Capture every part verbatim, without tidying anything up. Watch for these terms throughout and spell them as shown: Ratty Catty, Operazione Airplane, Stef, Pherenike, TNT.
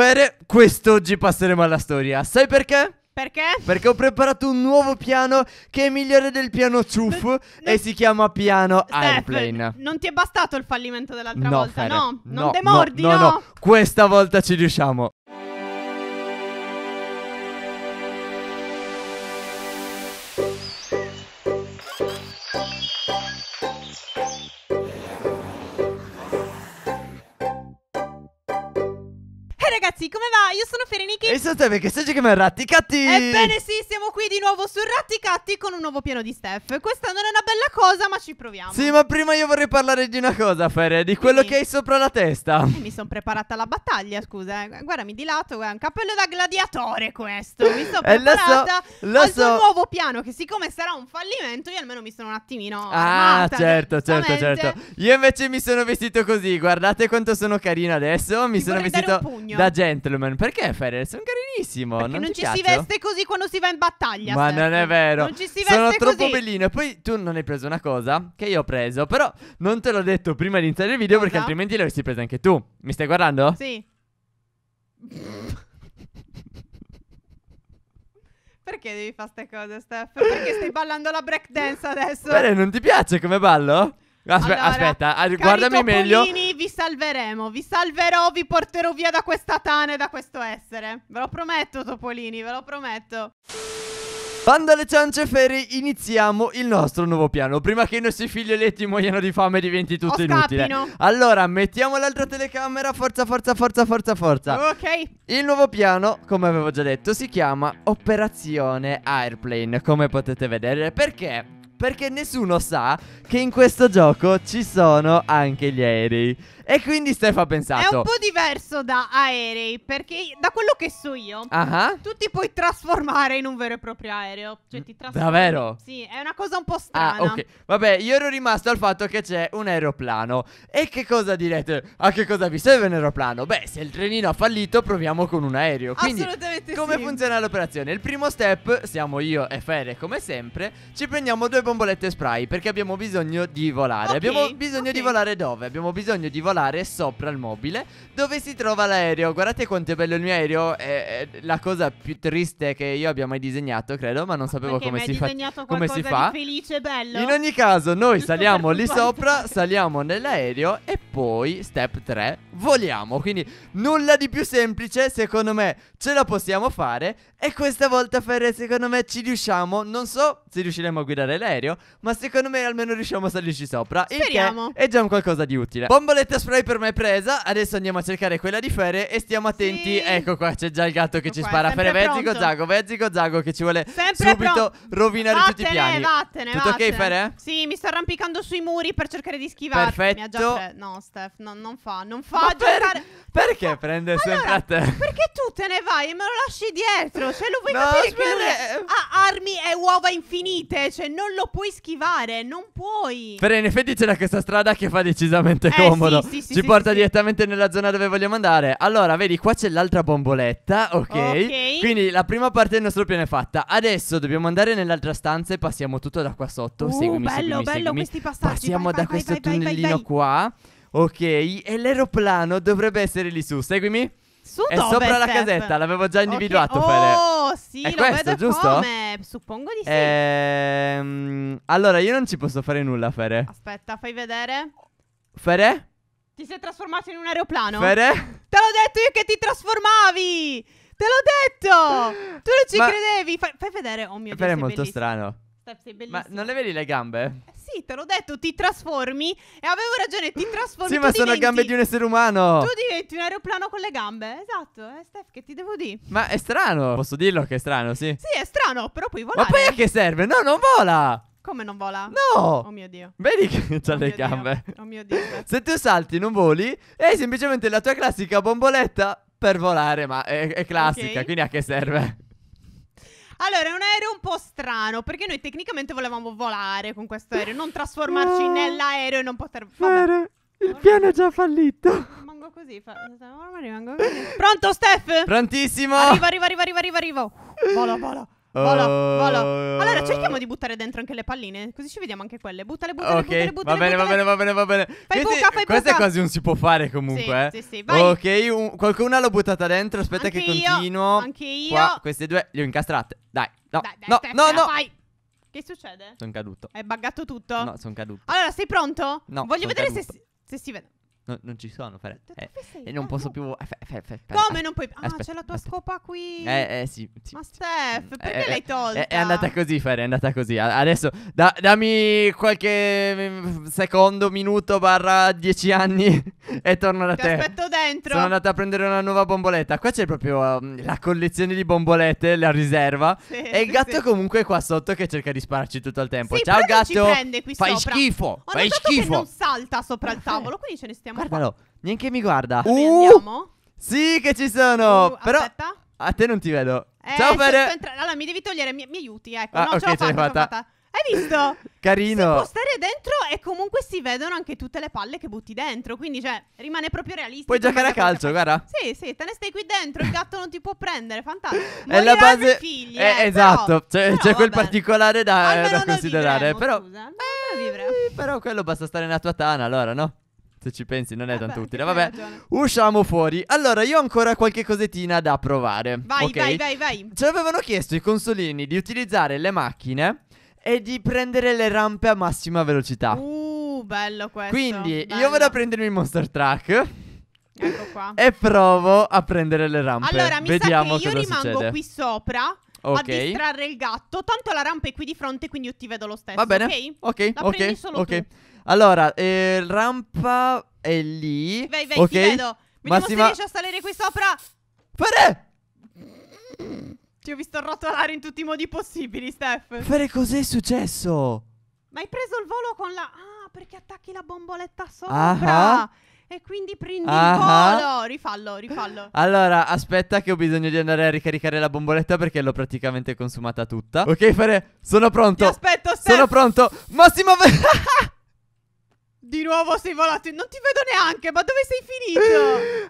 bufere, quest'oggi passeremo alla storia. Sai perché? Perché? Perché ho preparato un nuovo piano che è migliore del piano ciuffo no, e si chiama piano Stef, Airplane. Non ti è bastato il fallimento dell'altra no, volta, Fere, no? Non no, demordi, no, no, no? No, questa volta ci riusciamo. Ragazzi, come va? Io sono Pherenike e sono Stef, che stai chiamando Ratty Catty. Ebbene sì, siamo qui di nuovo su Ratty Catty con un nuovo piano di Stef. Questa non è una bella cosa, ma ci proviamo. Sì, ma prima io vorrei parlare di una cosa, Fere, di quello sì. che hai sopra la testa. E mi sono preparata alla battaglia, scusa. Guardami di lato, guarda, un cappello da gladiatore questo. Mi sono preparata lo so, lo al so. nuovo piano, che siccome sarà un fallimento, io almeno mi sono un attimino armata. Ah, certo, certo, certo. Io invece mi sono vestito così, guardate quanto sono carina adesso. Mi Ti sono vestito da gentleman. Perché, Ferre? Sono carinissimo. Perché non, non ci piaccio? Si veste così quando si va in battaglia. Ma Stef, non è vero, non ci si veste sono troppo così. Bellino. E poi tu non hai preso una cosa che io ho preso, però non te l'ho detto prima di iniziare il video, cosa? Perché altrimenti l'avresti presa anche tu. Mi stai guardando? Sì. Perché devi fare ste cose, Stef? Perché stai ballando la break dance adesso? Bene, non ti piace come ballo? Aspe allora, aspetta, guardami meglio. Vi salveremo, vi salverò, vi porterò via da questa tana e da questo essere. Ve lo prometto, Topolini, ve lo prometto. Bando alle ciance, Feri, iniziamo il nostro nuovo piano. Prima che i nostri figli eletti muoiano di fame e diventi tutto o inutile. Scappino. Allora, mettiamo l'altra telecamera. Forza, forza, forza, forza, forza. Ok. Il nuovo piano, come avevo già detto, si chiama Operazione Airplane, come potete vedere. Perché? Perché nessuno sa che in questo gioco ci sono anche gli aerei. E quindi Stef ha pensato: è un po' diverso da aerei, perché da quello che so io, uh-huh. tu ti puoi trasformare in un vero e proprio aereo. Cioè ti trasformi. Davvero? Sì, è una cosa un po' strana. Ah, ok. Vabbè, io ero rimasto al fatto che c'è un aeroplano. E che cosa direte? A che cosa vi serve un aeroplano? Beh, se il trenino ha fallito, proviamo con un aereo. Quindi, assolutamente come sì. funziona l'operazione? Il primo step, siamo io e Fere come sempre, ci prendiamo due bombolette spray perché abbiamo bisogno di volare. okay, Abbiamo bisogno okay. di volare dove? Abbiamo bisogno di volare sopra il mobile dove si trova l'aereo. Guardate quanto è bello il mio aereo. È, è la cosa più triste che io abbia mai disegnato, credo. Ma non sapevo come si, fa, come si fa di felice e bello. In ogni caso noi Tutto saliamo lì sopra, saliamo nell'aereo e poi step tre voliamo. Quindi nulla di più semplice. Secondo me ce la possiamo fare. E questa volta, Ferre, secondo me ci riusciamo. Non so se riusciremo a guidare l'aereo, ma secondo me almeno riusciamo a salirci sopra. Speriamo. Il che è già un qualcosa di utile. Bomboletta spray per me presa. Adesso andiamo a cercare quella di Fere e stiamo attenti. Sì. Ecco qua, c'è già il gatto che ecco ci qua, spara. Fere, vezzico zago, vezzico zago, che ci vuole sempre subito rovinare vattene, tutti i piani. Vattene, Tutto vattene. ok, Fere? Sì, mi sto arrampicando sui muri per cercare di schivarmi. Perfetto. No, Stef, no, non fa, non fa ma giocare. Per... Perché ma... prende allora, sempre a te? Perché tu te ne vai e me lo lasci dietro? Cioè, lo vuoi no, capire spere... che ha armi e uova infinite? Cioè, non lo puoi schivare, non puoi. Però in effetti c'era questa strada che fa decisamente eh, comodo. Sì, sì, sì, Ci sì, porta sì, direttamente sì. nella zona dove vogliamo andare. Allora, vedi, qua c'è l'altra bomboletta, okay. ok? Quindi la prima parte del nostro piano è fatta. Adesso dobbiamo andare nell'altra stanza e passiamo tutto da qua sotto. Uh, seguimi, bello, seguimi, bello seguimi. questi passaggi. Passiamo vai, da vai, questo vai, tunnellino vai, vai. qua. Ok, e l'aeroplano dovrebbe essere lì su. Seguimi. Su è dove, sopra Stef? La casetta, l'avevo già individuato, okay. Oh, Fere. sì, è lo questo, vedo giusto? Come? Suppongo di sì. Ehm, allora, io non ci posso fare nulla, Fere. Aspetta, fai vedere. Fere? Ti sei trasformato in un aeroplano? Fere? Te l'ho detto io che ti trasformavi! Te l'ho detto! Tu non ci Ma... credevi! Fai, fai vedere, oh mio Dio, Fere è molto bellissimo. strano. Stef, sei bellissimo. Ma non le vedi le gambe? Sì, te l'ho detto, ti trasformi. E avevo ragione, ti trasformi. Sì, ma sono diventi... gambe di un essere umano. Tu diventi un aeroplano con le gambe. Esatto, eh, Stef, che ti devo dire? Ma è strano. Posso dirlo che è strano, sì. Sì, è strano, però puoi volare. Ma poi a che serve? No, non vola. Come non vola? No! Oh mio Dio. Vedi che c'ha oh le gambe. Dio. Oh mio Dio. Se tu salti, non voli. E hai semplicemente la tua classica bomboletta per volare. Ma è, è classica, okay. quindi a che serve? Allora, è un aereo un po' strano, perché noi tecnicamente volevamo volare con questo aereo, non trasformarci no. nell'aereo e non poter... Vabbè. Il Ormai piano è già fallito. Rimango così, fa... Ormai rimango così. Pronto, Stef? Prontissimo. Arrivo, arrivo, arrivo, arrivo, arrivo. Vola, vola. Vola, uh... vola. Allora cerchiamo di buttare dentro anche le palline, così ci vediamo anche quelle. Buttale, buttale, okay, buttale, buttale. Va bene, buttale. va bene, va bene, va bene. Fai buca, fai buca. Questo è quasi un si può fare comunque. Sì, eh. sì, sì, vai. Ok, un, qualcuna l'ho buttata dentro, aspetta anche che continuo. Io, anche io. Qua, queste due le ho incastrate. Dai, no, dai, dai, no, Stef, no, no. Fai. Che succede? Sono caduto. Hai buggato tutto? No, sono caduto. Allora, sei pronto? No, voglio vedere se, se si vede. No, non ci sono, Fere. E eh, eh, non ah, posso no. più. Eh, fe, fe, fe, fe. Come non puoi? Ah, c'è la tua aspetta. scopa qui. Eh, eh sì, sì. Ma Stef, perché eh, l'hai tolta? È andata così, Fere, è andata così. Adesso da, dammi qualche secondo, minuto, barra dieci anni e torno da Ti te. Ti aspetto dentro. Sono andata a prendere una nuova bomboletta. Qua c'è proprio uh, la collezione di bombolette, la riserva. Sì, e il gatto sì. comunque è qua sotto che cerca di spararci tutto il tempo. Sì, ciao gatto. Ci prende qui fai sopra. schifo. Ho fai schifo. Che non salta sopra il tavolo, quindi ce ne stiamo. Guardalo, neanche mi guarda. Uh, andiamo? Sì che ci sono. Uh, Però aspetta. A te non ti vedo. Eh, Ciao Fere. Allora mi devi togliere, mi, mi aiuti, ecco. Ah, no, okay, ce l'ho fatta, fatta. fatta. Hai visto? Carino. Si può stare dentro e comunque si vedono anche tutte le palle che butti dentro, quindi cioè rimane proprio realistico. Puoi giocare a calcio, guarda. Sì, sì, te ne stai qui dentro, il gatto non ti può prendere, fantastico. È la base figli, eh, eh, esatto, c'è quel particolare da, eh, da considerare, vivremo, però scusa. Eh, però quello basta stare nella tua tana, allora, no? Se ci pensi non è vabbè, tanto utile. Vabbè, usciamo fuori. Allora io ho ancora qualche cosettina da provare. Vai, okay? vai, vai, vai. Ci avevano chiesto i consolini di utilizzare le macchine e di prendere le rampe a massima velocità. Uh, bello questo. Quindi bello. Io vado a prendermi il monster truck. Ecco qua. E provo a prendere le rampe. Allora mi Vediamo sa che io rimango succede. qui sopra okay. a distrarre il gatto. Tanto la rampa è qui di fronte, quindi io ti vedo lo stesso. Va bene, ok, ok, la prendi okay, solo okay. tu. Allora, eh, rampa è lì. Vai, vai, okay. ti vedo. Vediamo Massima... se riesci a salire qui sopra. Fere! Ti ho visto rotolare in tutti i modi possibili, Stef. Fere, cos'è successo? Ma hai preso il volo con la... Ah, perché attacchi la bomboletta sopra. Ah e quindi prendi ah il volo. Rifallo, rifallo. Allora, aspetta che ho bisogno di andare a ricaricare la bomboletta perché l'ho praticamente consumata tutta. Ok, Fere, sono pronto. Ti aspetto, Stef. Sono pronto. Massima... Di nuovo sei volato, non ti vedo neanche, ma dove sei finito?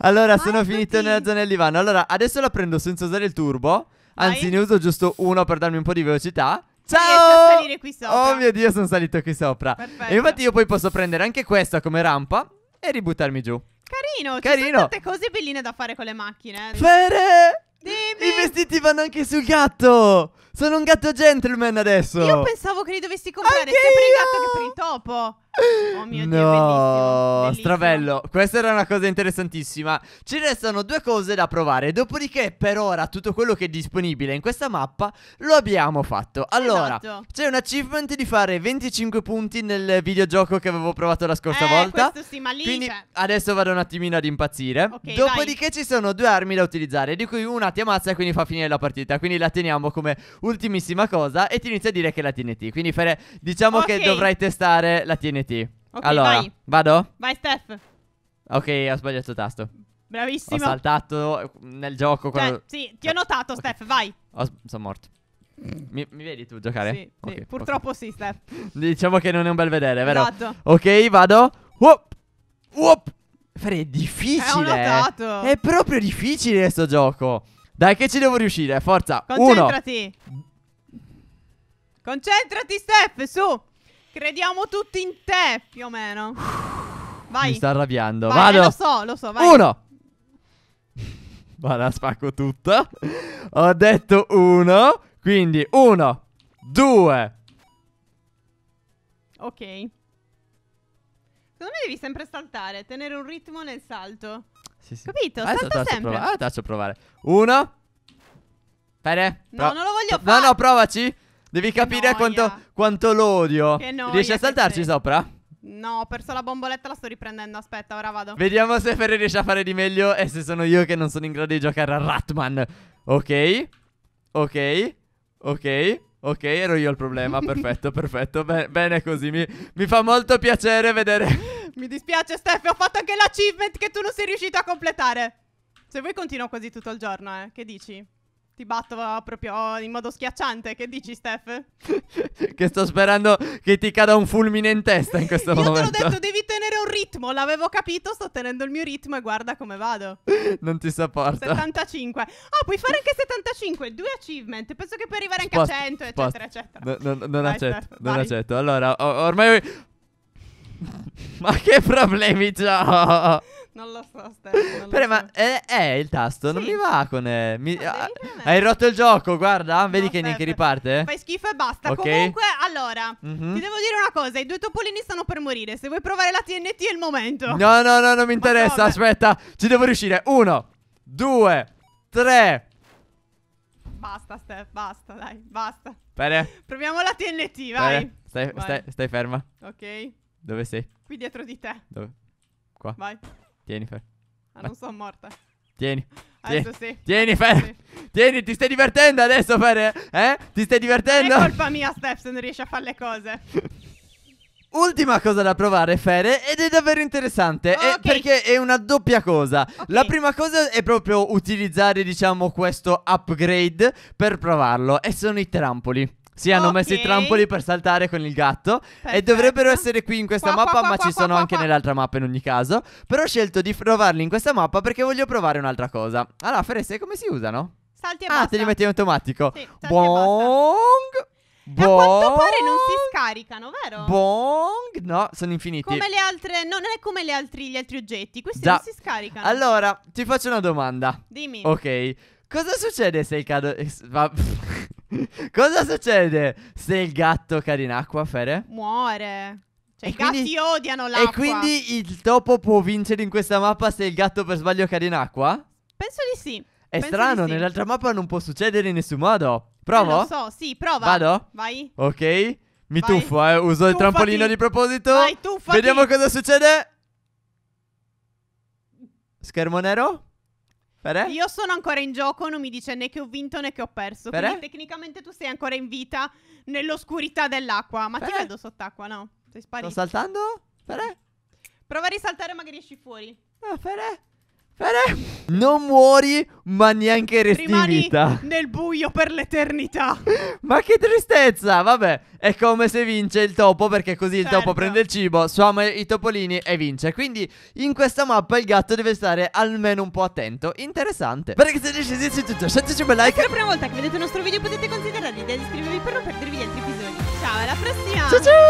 Allora, ah, sono finito nella zona del divano. Allora, adesso la prendo senza usare il turbo. Anzi, Vai. ne uso giusto uno per darmi un po' di velocità. Ciao! A salire qui sopra. Oh mio Dio, sono salito qui sopra. Perfetto. E infatti io poi posso prendere anche questa come rampa e ributtarmi giù. Carino, Carino. Ci sono tante cose belline da fare con le macchine. Fere! Dimmi. I vestiti vanno anche sul gatto. Sono un gatto gentleman adesso. Io pensavo che li dovessi comprare anche sia per io. il gatto che per il topo. Oh mio no, Dio, bellissimo, bellissimo. Stravello. Questa era una cosa interessantissima. Ci restano due cose da provare. Dopodiché per ora tutto quello che è disponibile in questa mappa lo abbiamo fatto. Allora esatto. c'è un achievement di fare venticinque punti nel videogioco che avevo provato la scorsa eh, volta. Questo sì, ma lì Quindi cioè... adesso vado un attimino ad impazzire. okay, Dopodiché vai. ci sono due armi da utilizzare, di cui una ti ammazza e quindi fa finire la partita. Quindi la teniamo come ultimissima cosa e ti inizia a dire che è la T N T. Quindi Fere, diciamo okay. che dovrai testare la T N T. Ok, allora, vai. Vado? Vai, Stef. Ok, ho sbagliato il tasto. Bravissimo. Ho saltato nel gioco. Cioè, quando... Sì, ti ho notato, okay. Stef, vai. Ho... Sono morto. Mi, mi vedi tu giocare? Sì, okay, sì. purtroppo okay. sì, Stef. Diciamo che non è un bel vedere, vero? Esatto. Ok, vado. Wop. Wop. Fare, è difficile. Eh, ho notato. È proprio difficile questo gioco. Dai, che ci devo riuscire, forza. Concentrati. Uno. Concentrati, Stef, su. Crediamo tutti in te, più o meno. Vai. Mi sta arrabbiando. Vai, Vado. Eh, lo so, lo so. Vai. Uno. Vado, spacco tutto. Ho detto uno. Quindi uno, due. Ok. Secondo me devi sempre saltare, tenere un ritmo nel salto. Sì, sì. Capito? Adesso Salta sempre. Allora ti faccio provare. Uno. Fere. No, non lo voglio fare. No, no, provaci. Devi capire quanto, quanto l'odio. Riesci a saltarci sopra? No, ho perso la bomboletta, la sto riprendendo. Aspetta, ora vado. Vediamo se Fere riesce a fare di meglio e se sono io che non sono in grado di giocare a Ratman. Ok. Ok. Ok. Ok, ero io il problema. Perfetto, perfetto. Be bene così. Mi, mi fa molto piacere vedere. Mi dispiace, Stef. Ho fatto anche l'achievement che tu non sei riuscito a completare. Se vuoi continuo così tutto il giorno, eh. Che dici? Ti batto proprio in modo schiacciante. Che dici, Stef? Che sto sperando che ti cada un fulmine in testa in questo Io momento. Io te l'ho detto, devi tenere un ritmo. L'avevo capito, sto tenendo il mio ritmo e guarda come vado. Non ti sopporta. settantacinque. Oh, puoi fare anche settantacinque. Due achievement. Penso che puoi arrivare anche Spost, a cento, eccetera, eccetera. No, no, non Vai, accetto, Stef, non vai. accetto. Allora, or ormai... Ma che problemi c'ho? Non lo so, Stef. Però, so. ma è, è il tasto, sì. non mi va con. Eh. Mi, no, ah, hai rotto il gioco, guarda. Vedi no, che Stef, neanche riparte? Fai schifo e basta. Okay. Comunque, allora, mm-hmm. ti devo dire una cosa: i due topolini stanno per morire. Se vuoi provare la T N T, è il momento. No, no, no, non mi interessa. Aspetta, ci devo riuscire. Uno, due, tre. Basta, Stef, basta, dai, basta. Bene. Proviamo la T N T, vai. Stai, vai. Stai, stai ferma. Ok. Dove sei? Qui dietro di te. Dove? Qua. Vai. Tieni, Fer. Ah, non sono morta. Tieni. Adesso sì. Tieni, Fer. Sì. Tieni, ti stai divertendo adesso, Fer? Eh? Ti stai divertendo? Non è colpa mia, Stef, se non riesci a fare le cose. Ultima cosa da provare, Fer, ed è davvero interessante, okay. è perché è una doppia cosa. Okay. La prima cosa è proprio utilizzare, diciamo, questo upgrade per provarlo, e sono i trampoli. Sì, hanno okay. messo i trampoli per saltare con il gatto. Perfetto. E dovrebbero essere qui in questa qua, mappa qua, qua, Ma qua, ci sono qua, anche nell'altra mappa in ogni caso. Però ho scelto di provarli in questa mappa perché voglio provare un'altra cosa. Allora, Feresse, come si usano? Salti e ah, basta. Ah, te li metti in automatico. Sì, salti Bong Bong. E a quanto pare non si scaricano, vero? Bong. No, sono infiniti. Come le altre. No, non è come le altri, gli altri oggetti. Questi da. non si scaricano. Allora, ti faccio una domanda. Dimmi. Ok. Cosa succede se il cado... Cosa succede se il gatto cade in acqua, Fere? Muore. Cioè, e i quindi... gatti odiano l'acqua. E quindi il topo può vincere in questa mappa se il gatto per sbaglio cade in acqua? Penso di sì. È Penso strano, sì. nell'altra mappa non può succedere in nessun modo. Provo? Eh, lo so, sì, prova. Vado? Vai. Ok, mi Vai. tuffo, eh. uso tuffati. il trampolino di proposito. Vai, tuffati. Vediamo cosa succede. Schermo nero. Pere? Io sono ancora in gioco, non mi dice né che ho vinto né che ho perso. Pere? Quindi tecnicamente tu sei ancora in vita nell'oscurità dell'acqua. Ma Pere? ti vedo sott'acqua, no? Sei sparito. Sto saltando? Pere? Prova a risaltare, magari esci fuori. No, Pere? Pere? Non muori, ma neanche resti Rimani in vita. nel buio per l'eternità. Ma che tristezza, vabbè. È come se vince il topo, perché così certo. il topo prende il cibo, suama i topolini e vince. Quindi in questa mappa il gatto deve stare almeno un po' attento. Interessante. Per che siete decisi su tutto, lasciateci un bel like. Se è la prima volta che vedete il nostro video potete considerare di iscrivervi per non perdervi gli altri episodi. Ciao, alla prossima. Ciao ciao.